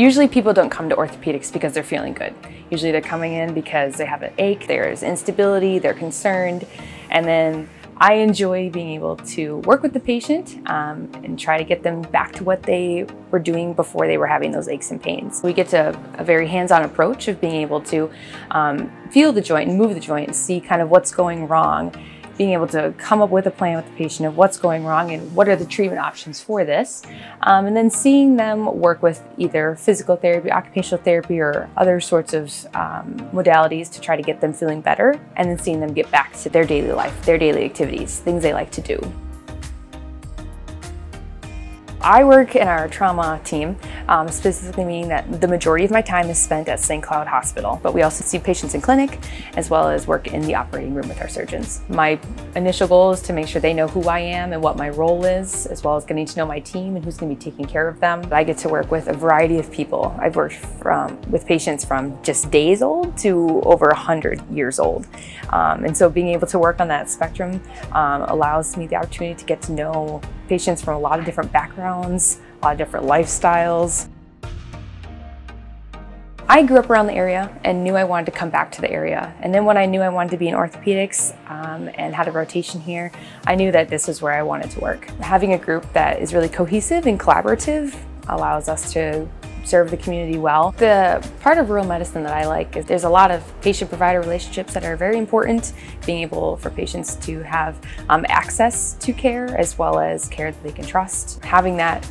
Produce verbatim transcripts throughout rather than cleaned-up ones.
Usually people don't come to orthopedics because they're feeling good. Usually they're coming in because they have an ache, there's instability, they're concerned. And then I enjoy being able to work with the patient um, and try to get them back to what they were doing before they were having those aches and pains. We get to a very hands-on approach of being able to um, feel the joint and move the joint and see kind of what's going wrong, being able to come up with a plan with the patient of what's going wrong and what are the treatment options for this, um, and then seeing them work with either physical therapy, occupational therapy, or other sorts of um, modalities to try to get them feeling better, and then seeing them get back to their daily life, their daily activities, things they like to do. I work in our trauma team, um, specifically meaning that the majority of my time is spent at Saint Cloud Hospital, but we also see patients in clinic as well as work in the operating room with our surgeons. My initial goal is to make sure they know who I am and what my role is, as well as getting to know my team and who's going to be taking care of them. I get to work with a variety of people. I've worked from, with patients from just days old to over one hundred years old. Um, and so being able to work on that spectrum um, allows me the opportunity to get to know patients from a lot of different backgrounds, a lot of different lifestyles. I grew up around the area and knew I wanted to come back to the area. And then when I knew I wanted to be in orthopedics um, and had a rotation here, I knew that this is where I wanted to work. Having a group that is really cohesive and collaborative allows us to serve the community well. The part of rural medicine that I like is there's a lot of patient-provider relationships that are very important, being able for patients to have um, access to care as well as care that they can trust. Having that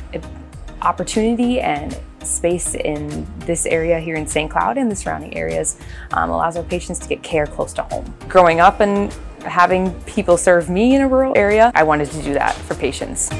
opportunity and space in this area here in Saint Cloud and the surrounding areas um, allows our patients to get care close to home. Growing up and having people serve me in a rural area, I wanted to do that for patients.